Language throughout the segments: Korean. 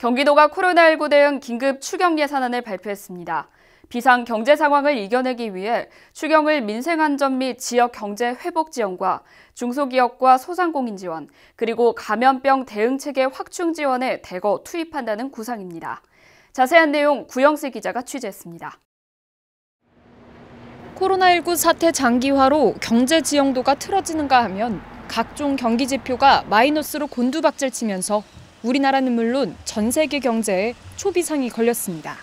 경기도가 코로나19 대응 긴급 추경 예산안을 발표했습니다. 비상 경제 상황을 이겨내기 위해 추경을 민생 안전 및 지역 경제 회복 지원과 중소기업과 소상공인 지원, 그리고 감염병 대응 체계 확충 지원에 대거 투입한다는 구상입니다. 자세한 내용 구영슬 기자가 취재했습니다. 코로나19 사태 장기화로 경제 지형도가 틀어지는가 하면 각종 경기 지표가 마이너스로 곤두박질 치면서 우리나라는 물론 전 세계 경제에 초비상이 걸렸습니다.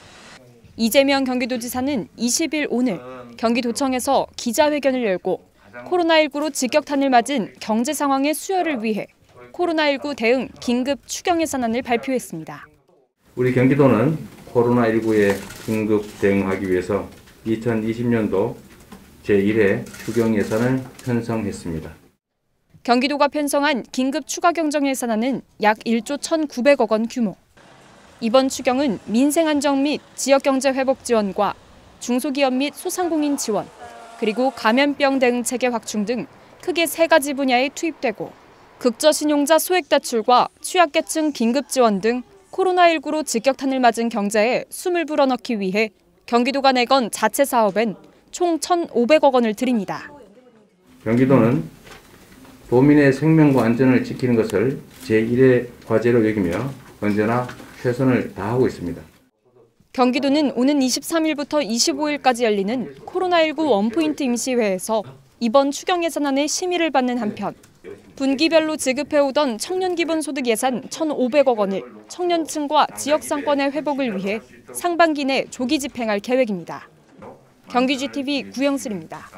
이재명 경기도지사는 20일 오늘 경기도청에서 기자회견을 열고 코로나19로 직격탄을 맞은 경제 상황의 수혈을 위해 코로나19 대응 긴급 추경 예산안을 발표했습니다. 우리 경기도는 코로나19에 긴급 대응하기 위해서 2020년도 제1회 추경 예산을 편성했습니다. 경기도가 편성한 긴급 추가 경정 예산안은 약 1조 1,900억 원 규모. 이번 추경은 민생 안정 및 지역 경제 회복 지원과 중소기업 및 소상공인 지원, 그리고 감염병 대응 체계 확충 등 크게 세 가지 분야에 투입되고 극저신용자 소액 대출과 취약계층 긴급 지원 등 코로나19로 직격탄을 맞은 경제에 숨을 불어넣기 위해 경기도가 내건 자체 사업엔 총 1,500억 원을 들입니다. 경기도는 도민의 생명과 안전을 지키는 것을 제1의 과제로 여기며 언제나 최선을 다하고 있습니다. 경기도는 오는 23일부터 25일까지 열리는 코로나19 원포인트 임시회에서 이번 추경 예산안의 심의를 받는 한편 분기별로 지급해오던 청년기본소득 예산 1,500억 원을 청년층과 지역 상권의 회복을 위해 상반기 내 조기 집행할 계획입니다. 경기GTV 구영슬입니다.